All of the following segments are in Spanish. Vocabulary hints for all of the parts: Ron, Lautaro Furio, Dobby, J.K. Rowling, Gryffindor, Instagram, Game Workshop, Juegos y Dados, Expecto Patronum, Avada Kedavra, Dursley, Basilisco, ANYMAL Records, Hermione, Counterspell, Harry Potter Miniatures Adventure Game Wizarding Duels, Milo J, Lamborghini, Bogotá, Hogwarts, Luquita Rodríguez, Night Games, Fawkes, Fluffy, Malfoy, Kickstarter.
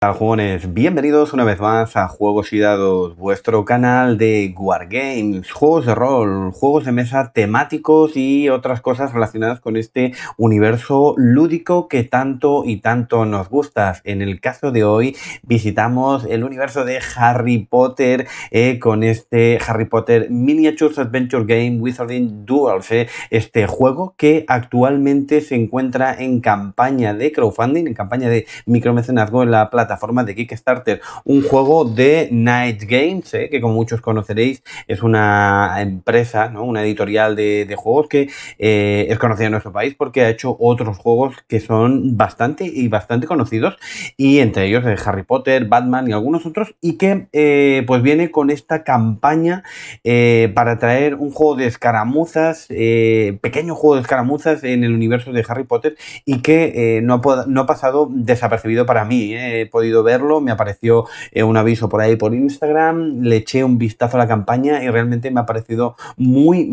Dragones, bienvenidos una vez más a Juegos y Dados, vuestro canal de Wargames, juegos de rol, juegos de mesa temáticos y otras cosas relacionadas con este universo lúdico que tanto y tanto nos gusta. En el caso de hoy visitamos el universo de Harry Potter con este Harry Potter Miniatures Adventure Game Wizarding Duels, este juego que actualmente se encuentra en campaña de crowdfunding, en campaña de micromecenazgo en la plataforma de Kickstarter, un juego de Night Games, que como muchos conoceréis es una empresa, ¿no? Una editorial de juegos que es conocida en nuestro país porque ha hecho otros juegos que son bastante conocidos, y entre ellos Harry Potter, Batman y algunos otros, y que pues viene con esta campaña para traer un juego de escaramuzas, pequeño juego de escaramuzas en el universo de Harry Potter, y que no ha pasado desapercibido para mí, He podido verlo, me apareció un aviso por ahí por Instagram, le eché un vistazo a la campaña y realmente me ha parecido muy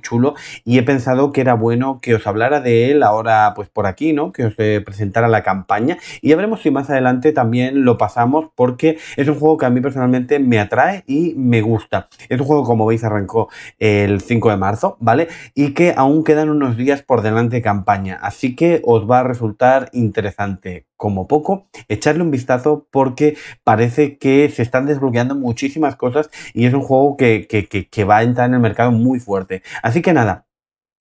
chulo, y he pensado que era bueno que os hablara de él ahora pues por aquí, ¿no? Que os presentara la campaña, y ya veremos si más adelante también lo pasamos, porque es un juego que a mí personalmente me atrae y me gusta. Es un juego, como veis, arrancó el 5 de marzo, ¿vale? Y que aún quedan unos días por delante de campaña, así que os va a resultar interesante. Como poco, echarle un vistazo, porque parece que se están desbloqueando muchísimas cosas y es un juego que va a entrar en el mercado muy fuerte. Así que nada,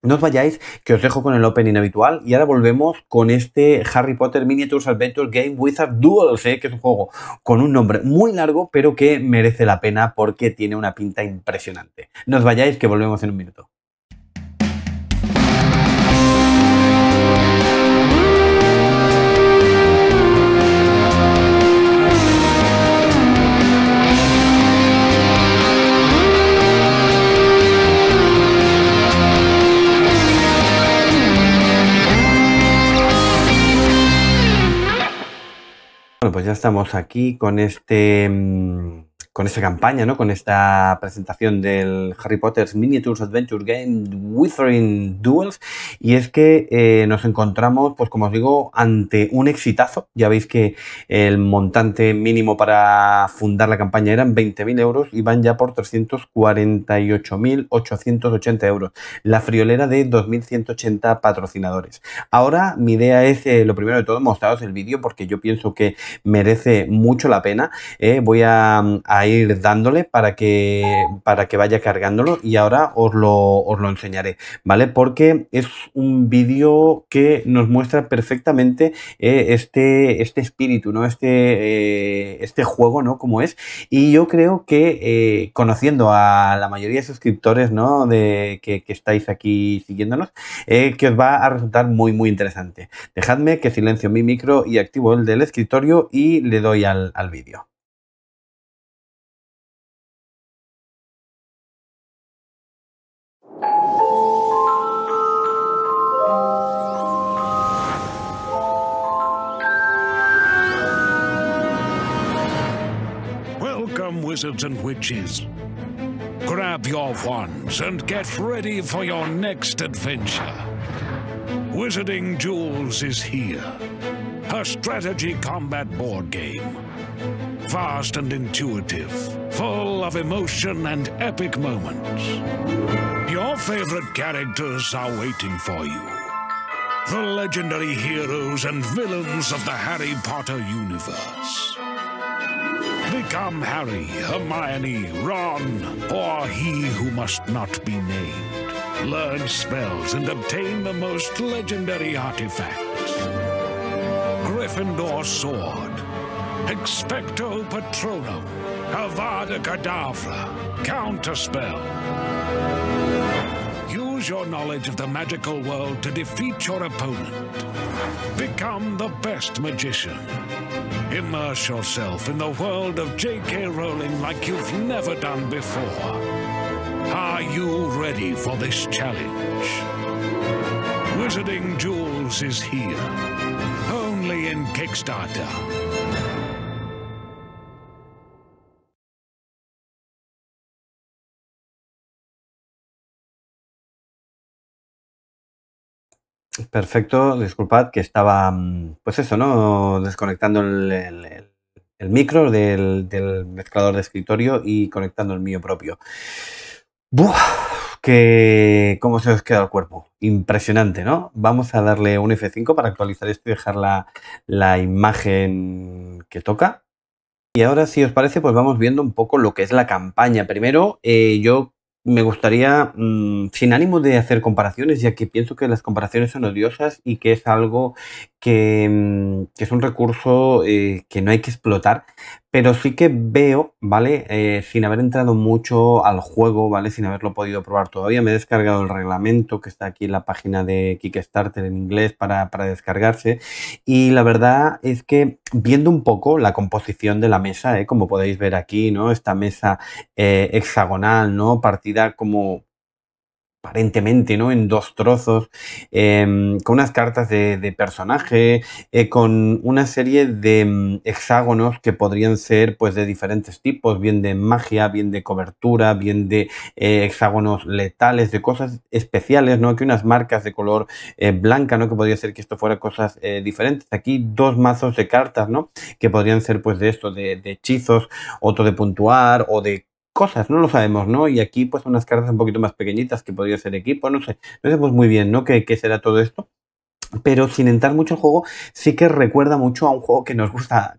no os vayáis, que os dejo con el opening habitual y ahora volvemos con este Harry Potter Miniatures Adventure Game Wizard Duels, que es un juego con un nombre muy largo pero que merece la pena porque tiene una pinta impresionante. No os vayáis, que volvemos en un minuto. Bueno, pues ya estamos aquí con esta campaña, ¿no? Con esta presentación del Harry Potter's Miniatures Adventure Game Wizarding Duels, y es que nos encontramos, pues como os digo, ante un exitazo. Ya veis que el montante mínimo para fundar la campaña eran 20.000 euros y van ya por 348.880 euros, la friolera de 2.180 patrocinadores. Ahora mi idea es, lo primero de todo, mostraros el vídeo porque yo pienso que merece mucho la pena. Voy a ir dándole para que vaya cargándolo, y ahora os lo enseñaré, ¿vale? Porque es un vídeo que nos muestra perfectamente este espíritu, ¿no? Este juego, ¿no? Como es, y yo creo que conociendo a la mayoría de suscriptores, ¿no? que estáis aquí siguiéndonos, que os va a resultar muy interesante. Dejadme que silencio mi micro y activo el del escritorio y le doy al vídeo. Wizards and witches, grab your wands and get ready for your next adventure. Wizarding Duels is here, a strategy combat board game, fast and intuitive, full of emotion and epic moments. Your favorite characters are waiting for you, the legendary heroes and villains of the Harry Potter universe. Become Harry, Hermione, Ron, or he who must not be named. Learn spells and obtain the most legendary artifacts. Gryffindor sword, Expecto Patronum, Avada Kedavra, Counterspell. Use your knowledge of the magical world to defeat your opponent. Become the best magician. Immerse yourself in the world of J.K. Rowling like you've never done before. Are you ready for this challenge? Wizarding Duels is here, only in Kickstarter. Perfecto, disculpad que estaba, pues eso, ¿no? Desconectando el el micro del mezclador de escritorio y conectando el mío propio. ¡Buf! ¿Cómo se os queda el cuerpo? Impresionante, ¿no? Vamos a darle un F5 para actualizar esto y dejar la imagen que toca. Y ahora, si os parece, pues vamos viendo un poco lo que es la campaña. Primero, yo me gustaría, sin ánimo de hacer comparaciones, ya que pienso que las comparaciones son odiosas y que es algo que es un recurso que no hay que explotar, pero sí que veo, ¿vale? Sin haber entrado mucho al juego, ¿vale? Sin haberlo podido probar todavía, me he descargado el reglamento que está aquí en la página de Kickstarter en inglés para descargarse, y la verdad es que viendo un poco la composición de la mesa, como podéis ver aquí, ¿no? Esta mesa hexagonal, ¿no? Partida como aparentemente, ¿no? En dos trozos, con unas cartas de personaje, con una serie de hexágonos que podrían ser pues de diferentes tipos, bien de magia, bien de cobertura, bien de hexágonos letales, de cosas especiales, ¿no? Aquí unas marcas de color blanca, ¿no? Que podría ser que esto fuera cosas diferentes. Aquí dos mazos de cartas, ¿no? Que podrían ser pues de esto, de hechizos, otro de puntuar o de cosas, no lo sabemos, ¿no? Y aquí pues unas cartas un poquito más pequeñitas que podría ser equipo, no sé pues muy bien, ¿no? ¿Qué será todo esto? Pero sin entrar mucho al juego, sí que recuerda mucho a un juego que nos gusta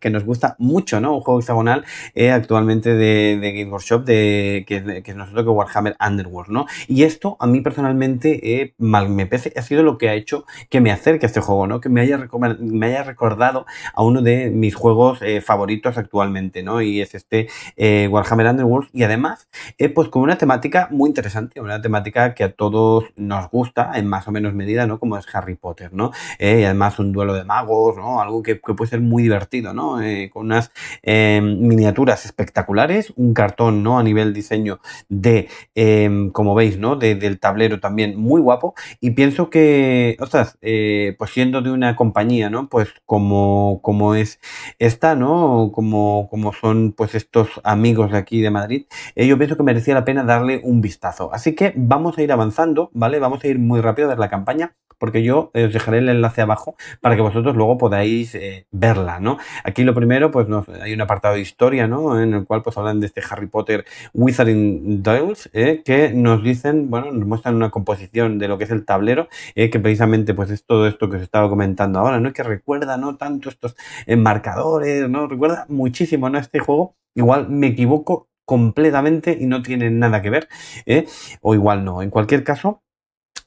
mucho, ¿no? Un juego hexagonal actualmente de Game Workshop, que es nosotros que Warhammer Underworld, ¿no? Y esto a mí personalmente, mal me pese, ha sido lo que ha hecho que me acerque a este juego, ¿no? Que me haya recordado a uno de mis juegos favoritos actualmente, ¿no? Y es este Warhammer Underworld, y además, pues con una temática muy interesante, una temática que a todos nos gusta en más o menos medida, ¿no? Como es Harry Potter, ¿no? Y además un duelo de magos, ¿no? Algo que puede ser muy divertido, ¿no? Con unas miniaturas espectaculares, un cartón, ¿no? A nivel diseño de, como veis, ¿no? Del tablero también muy guapo, y pienso que, ostras, pues siendo de una compañía, ¿no? Pues como es esta, ¿no? Como son pues estos amigos de aquí de Madrid, yo pienso que merecía la pena darle un vistazo. Así que vamos a ir avanzando, ¿vale? Vamos a ir muy rápido a ver la campaña, porque yo os dejaré el enlace abajo para que vosotros luego podáis verla, ¿no? Aquí lo primero, pues hay un apartado de historia, ¿no? En el cual pues hablan de este Harry Potter Wizarding Duels, que nos dicen, bueno, nos muestran una composición de lo que es el tablero, que precisamente pues es todo esto que os estaba comentando ahora, ¿no? Que recuerda, ¿no? Tanto estos marcadores, ¿no? Recuerda muchísimo, ¿no? Este juego, igual me equivoco completamente y no tiene nada que ver, o igual no. En cualquier caso,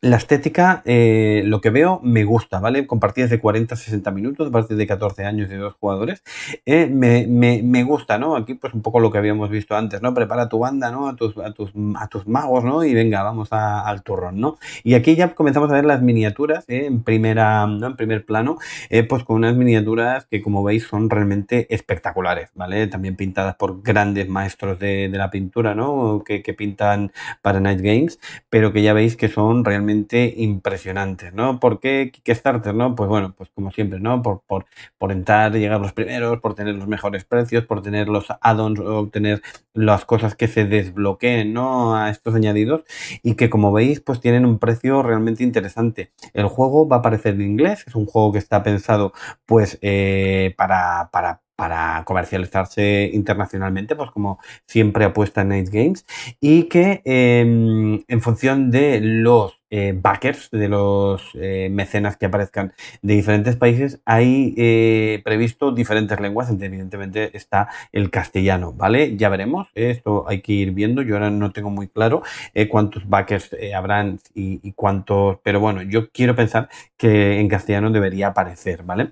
la estética, lo que veo, me gusta, ¿vale? Con partidas de 40 a 60 minutos, a partir de 14 años de 2 jugadores. Me gusta, ¿no? Aquí, pues, un poco lo que habíamos visto antes, ¿no? Prepara tu banda, ¿no? A tus magos, ¿no? Y venga, vamos al turrón, ¿no? Y aquí ya comenzamos a ver las miniaturas, en primer plano, pues con unas miniaturas que, como veis, son realmente espectaculares, ¿vale? También pintadas por grandes maestros de la pintura, ¿no? Que pintan para Night Games, pero que ya veis que son realmente impresionantes, ¿no? ¿Por qué Kickstarter, no? Pues bueno, pues como siempre, ¿no? Por entrar, llegar los primeros, por tener los mejores precios, por tener los add-ons, obtener las cosas que se desbloqueen, ¿no? A estos añadidos, y que como veis, pues tienen un precio realmente interesante. El juego va a aparecer en inglés, es un juego que está pensado, pues, para comercializarse internacionalmente, pues como siempre apuesta Night Games, y que en función de los backers, de los mecenas que aparezcan de diferentes países, hay previsto diferentes lenguas, evidentemente está el castellano, ¿vale? Ya veremos, esto hay que ir viendo, yo ahora no tengo muy claro cuántos backers habrán y cuántos, pero bueno, yo quiero pensar que en castellano debería aparecer, ¿vale?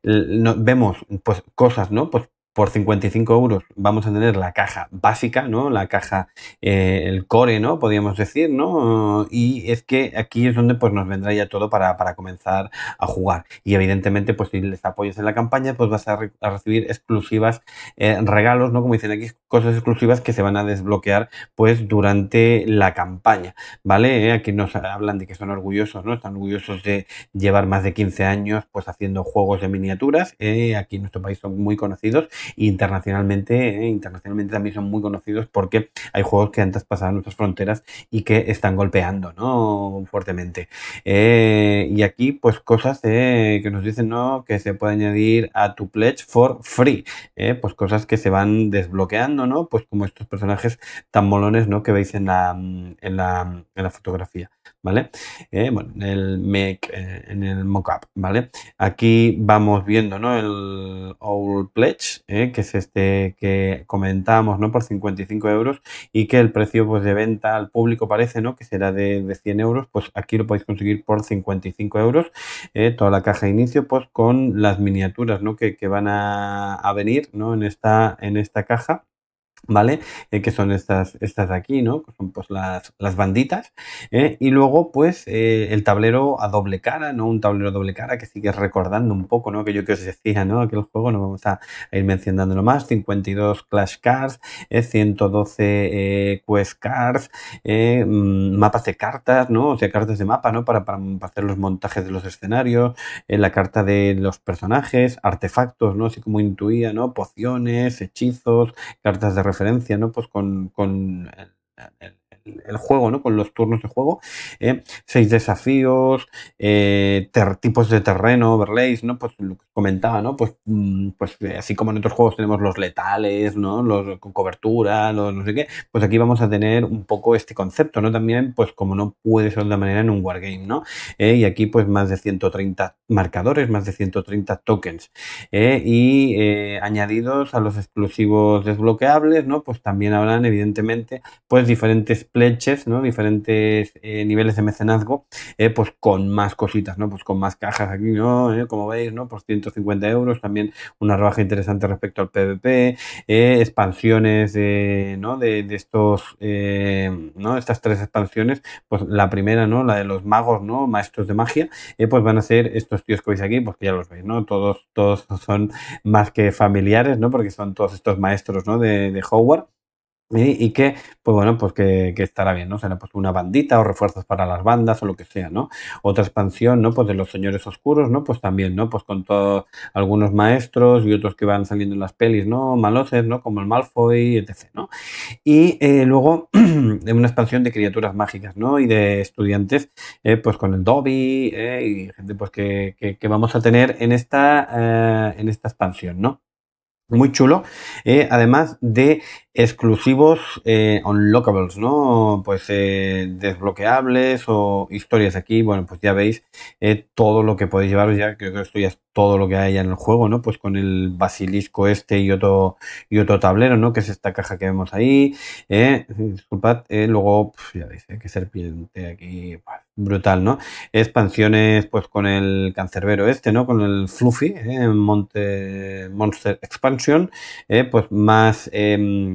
Vemos pues cosas, ¿no? Pues por 55 € vamos a tener la caja básica, ¿no? La caja, el core, ¿no? Podríamos decir, ¿no? Y es que aquí es donde pues nos vendrá ya todo para comenzar a jugar. Y evidentemente, pues si les apoyas en la campaña, pues vas a recibir exclusivas, regalos, ¿no? Como dicen aquí, cosas exclusivas que se van a desbloquear pues durante la campaña, ¿vale? Aquí nos hablan de que son orgullosos, ¿no? Están orgullosos de llevar más de 15 años pues haciendo juegos de miniaturas. Aquí en nuestro país son muy conocidos. internacionalmente, internacionalmente también son muy conocidos porque hay juegos que han traspasado nuestras fronteras y que están golpeando, ¿no?, fuertemente. Y aquí, pues, cosas que nos dicen, ¿no?, que se puede añadir a tu pledge for free, pues cosas que se van desbloqueando, ¿no?, pues como estos personajes tan molones, ¿no?, que veis en la fotografía, ¿vale? Bueno, en el mockup, ¿vale? Aquí vamos viendo, ¿no?, el Owl Pledge, que es este que comentábamos, ¿no?, por 55 euros, y que el precio, pues, de venta al público parece, ¿no?, que será de 100 euros, pues aquí lo podéis conseguir por 55 euros, toda la caja de inicio, pues con las miniaturas, ¿no?, que van a venir, ¿no?, en esta caja, ¿vale? Que son estas de aquí, ¿no?, que son, pues, las banditas, y luego, pues, el tablero a doble cara, ¿no?, un tablero a doble cara que sigue recordando un poco, ¿no?, aquello que os decía, ¿no?, aquel juego, no vamos a ir mencionándolo más. 52 Clash Cards, 112 Quest Cards, mapas de cartas, ¿no?, o sea, cartas de mapa, ¿no?, para hacer los montajes de los escenarios, la carta de los personajes, artefactos, ¿no?, así como intuía, ¿no?, pociones, hechizos, cartas de referencia, ¿no?, pues con el juego, ¿no?, con los turnos de juego, 6 desafíos, tipos de terreno, overlays, ¿no?, pues lo que comentaba, ¿no?, pues así como en otros juegos tenemos los letales, ¿no?, los con cobertura, los no sé qué, pues aquí vamos a tener un poco este concepto, ¿no?, también, pues como no puede ser de otra manera en un wargame, ¿no?, y aquí, pues, más de 130 marcadores, más de 130 tokens, y añadidos a los exclusivos desbloqueables, ¿no?, pues también habrán, evidentemente, pues diferentes pledges, ¿no?, diferentes niveles de mecenazgo, pues con más cositas, ¿no?, pues con más cajas aquí, ¿no?, como veis, ¿no?, por 150 euros, también una rebaja interesante respecto al PvP, expansiones, ¿no?, de estos, ¿no?, estas tres expansiones, pues la primera, ¿no?, la de los magos, ¿no?, maestros de magia, pues van a ser estos tíos que veis aquí, pues que ya los veis, ¿no?, todos son más que familiares, ¿no?, porque son todos estos maestros, ¿no?, de Hogwarts. Y que, pues bueno, pues que estará bien, ¿no? Será, pues, una bandita o refuerzos para las bandas o lo que sea, ¿no? Otra expansión, ¿no?, pues de los señores oscuros, ¿no?, pues también, ¿no?, pues con todos algunos maestros y otros que van saliendo en las pelis, ¿no?, maloces, ¿no?, como el Malfoy, etc., ¿no? Y luego una expansión de criaturas mágicas, ¿no?, y de estudiantes, pues con el Dobby, y gente, pues que vamos a tener en esta expansión, ¿no? Muy chulo, además de exclusivos unlockables, ¿no?, pues desbloqueables o historias aquí. Bueno, pues ya veis todo lo que podéis llevaros, ya creo que esto ya es todo lo que haya en el juego, ¿no?, pues con el basilisco este y otro tablero, ¿no?, que es esta caja que vemos ahí, disculpad, luego, pues, ya veis, que serpiente aquí, pues, brutal, ¿no?, expansiones, pues con el cancerbero este, ¿no?, con el Fluffy, Monster Expansion, pues más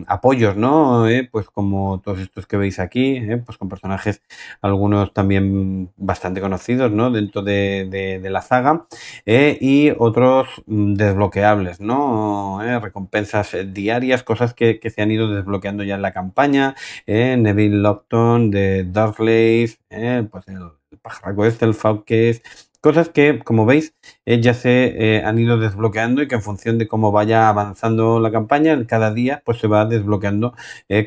apoyos, ¿no?, pues como todos estos que veis aquí, pues con personajes, algunos también bastante conocidos, ¿no?, dentro de la saga, y otros desbloqueables, ¿no?, recompensas diarias, cosas que se han ido desbloqueando ya en la campaña, Neville Lockhart de Dursley, pues el pajarraco este, el Fawkes, cosas que, como veis, ya se han ido desbloqueando y que en función de cómo vaya avanzando la campaña, cada día, pues se va desbloqueando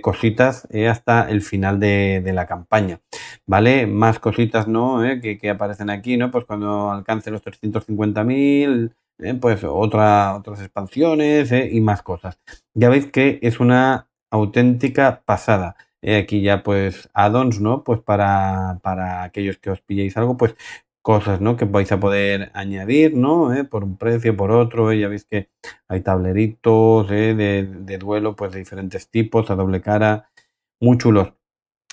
cositas hasta el final de la campaña, ¿vale? Más cositas, ¿no?, que aparecen aquí, ¿no?, pues cuando alcance los 350.000... pues otras expansiones, y más cosas. Ya veis que es una auténtica pasada. Aquí ya, pues, add-ons, ¿no?, pues para aquellos que os pilléis algo, pues cosas, ¿no?, que vais a poder añadir, ¿no?, por un precio, por otro, ya veis que hay tableritos de duelo, pues de diferentes tipos, a doble cara, muy chulos.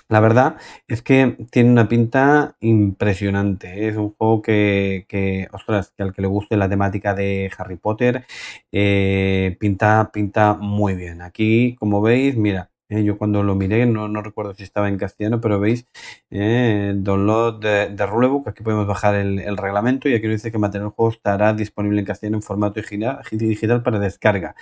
La verdad es que tiene una pinta impresionante, es un juego que ostras, que al que le guste la temática de Harry Potter, pinta muy bien. Aquí, como veis, mira, yo cuando lo miré, no recuerdo si estaba en castellano, pero veis, download de Rulebook, aquí podemos bajar el reglamento, y aquí nos dice que mantener el juego estará disponible en castellano en formato digital para descarga.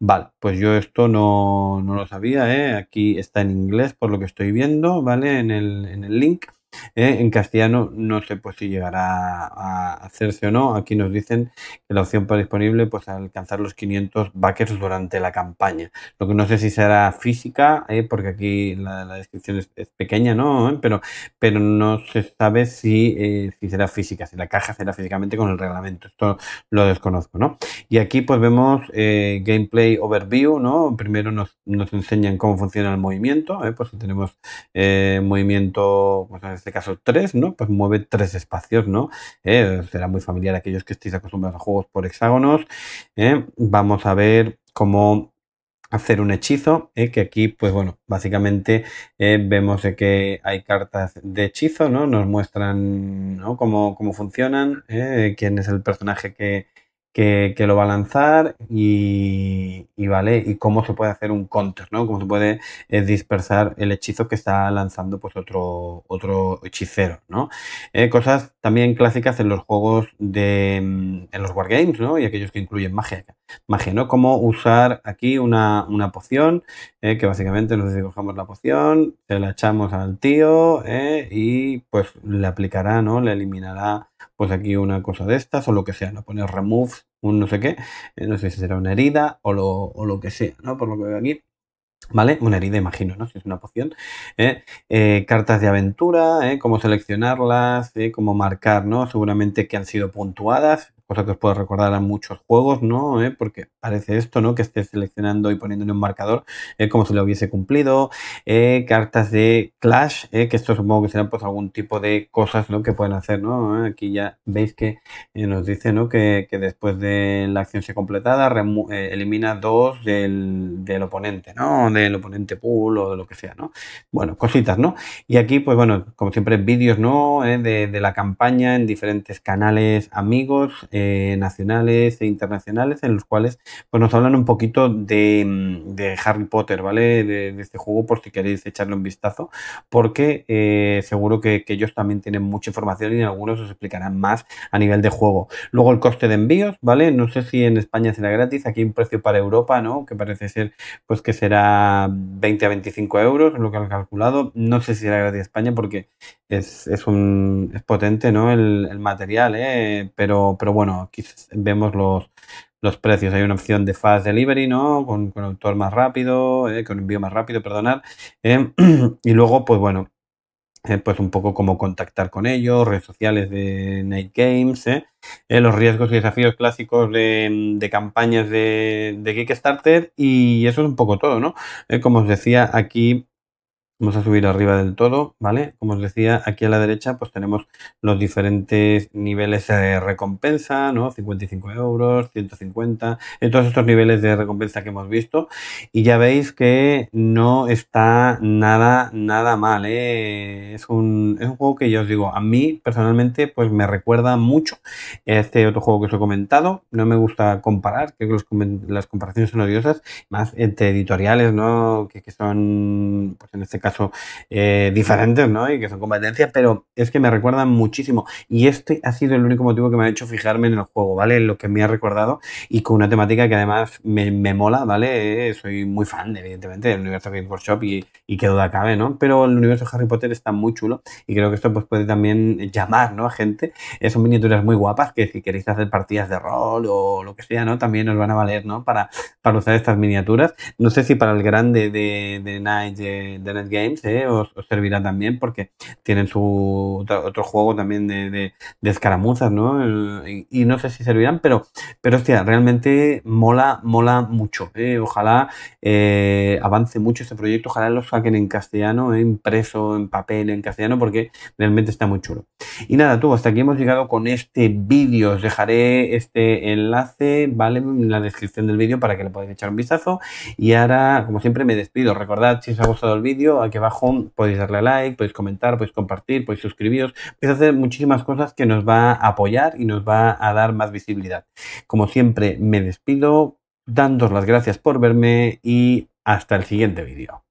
Vale, pues yo esto no lo sabía, aquí está en inglés por lo que estoy viendo, ¿vale? En el link. En castellano no sé pues si llegará a hacerse o no. Aquí nos dicen que la opción para disponible pues alcanzar los 500 backers durante la campaña. Lo que no sé si será física, porque aquí la descripción es pequeña, ¿no? Pero no se sabe si será física, si la caja será físicamente con el reglamento. Esto lo desconozco, ¿no? Y aquí pues vemos gameplay overview, ¿no? Primero nos enseñan cómo funciona el movimiento, pues si tenemos movimiento, pues en este caso 3, ¿no? Pues mueve 3 espacios, ¿no? Será muy familiar a aquellos que estéis acostumbrados a juegos por hexágonos. Vamos a ver cómo hacer un hechizo, que aquí pues bueno, básicamente vemos que hay cartas de hechizo, ¿no? Nos muestran, ¿no?, cómo funcionan, quién es el personaje que lo va a lanzar y cómo se puede hacer un counter, ¿no? Cómo se puede dispersar el hechizo que está lanzando pues otro hechicero, ¿no? Cosas también clásicas en los juegos en los wargames, ¿no? Y aquellos que incluyen magia, ¿no? Cómo usar aquí una poción, que básicamente nos dibujamos la poción, se la echamos al tío, y pues le aplicará, ¿no? Le eliminará pues aquí una cosa de estas o lo que sea, ¿no? Poner remove, un no sé qué, no sé si será una herida o lo que sea, ¿no? Por lo que veo aquí, ¿vale? Una herida, imagino, ¿no? Si es una poción. Cartas de aventura, cómo seleccionarlas, cómo marcar, ¿no? Seguramente que han sido puntuadas, cosa que os puedo recordar a muchos juegos, ¿no? Porque parece esto, ¿no? Que estés seleccionando y poniéndole un marcador como si lo hubiese cumplido. Cartas de Clash, que esto supongo que serán pues algún tipo de cosas, ¿no?, que pueden hacer, ¿no? Aquí ya veis que nos dice, ¿no?, que después de la acción se completada elimina 2 del oponente, ¿no? Del oponente pool o de lo que sea, ¿no? Bueno, cositas, ¿no? Y aquí, pues bueno, como siempre, vídeos, ¿no? De la campaña en diferentes canales amigos, nacionales e internacionales, en los cuales pues nos hablan un poquito de Harry Potter, ¿vale? De este juego, por si queréis echarle un vistazo, porque seguro que ellos también tienen mucha información y algunos os explicarán más a nivel de juego. Luego el coste de envíos, ¿vale? No sé si en España será gratis, aquí hay un precio para Europa, ¿no? Que parece ser pues que será 20 a 25 euros, es lo que han calculado. No sé si será gratis en España porque es potente, ¿no? El material, pero bueno, aquí vemos los precios. Hay una opción de fast delivery, ¿no? Con autor más rápido, con envío más rápido, perdonad. Y luego, pues bueno, pues un poco cómo contactar con ellos, redes sociales de Night Games, los riesgos y desafíos clásicos de campañas de Kickstarter, y eso es un poco todo, ¿no? Como os decía, aquí vamos a subir arriba del todo, ¿vale? Como os decía, aquí a la derecha pues tenemos los diferentes niveles de recompensa, ¿no? 55 euros, 150, todos estos niveles de recompensa que hemos visto. Y ya veis que no está nada mal, ¿eh? Es un juego que, ya os digo, a mí personalmente pues me recuerda mucho a este otro juego que os he comentado. No me gusta comparar, creo que las comparaciones son odiosas, más entre editoriales, ¿no? Que son, pues en este caso, diferentes, ¿no? Y que son competencias, pero es que me recuerdan muchísimo, y este ha sido el único motivo que me ha hecho fijarme en el juego, ¿vale? En lo que me ha recordado, y con una temática que además me mola, ¿vale? Soy muy fan, evidentemente, del universo Game Workshop y qué duda cabe, ¿no? Pero el universo de Harry Potter está muy chulo, y creo que esto pues puede también llamar, ¿no?, a gente. Son miniaturas muy guapas que, si queréis hacer partidas de rol o lo que sea, ¿no?, también os van a valer, ¿no?, para usar estas miniaturas. No sé si para el grande de Night Games os servirá también, porque tienen su otro juego también de escaramuzas, ¿no? Y no sé si servirán, pero hostia, realmente mola mucho. Ojalá avance mucho este proyecto, ojalá lo saquen en castellano, impreso en papel en castellano, porque realmente está muy chulo. Y nada, tú, hasta aquí hemos llegado con este vídeo. Os dejaré este enlace, ¿vale?, en la descripción del vídeo para que le podáis echar un vistazo. Y ahora, como siempre, me despido. Recordad, si os ha gustado el vídeo, aquí abajo podéis darle a like, podéis comentar, podéis compartir, podéis suscribiros, podéis hacer muchísimas cosas que nos va a apoyar y nos va a dar más visibilidad. Como siempre, me despido dándoos las gracias por verme y hasta el siguiente vídeo.